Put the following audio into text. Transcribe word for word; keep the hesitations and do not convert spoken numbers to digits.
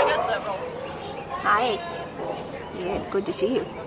I got several. Hi. Yeah, good to see you.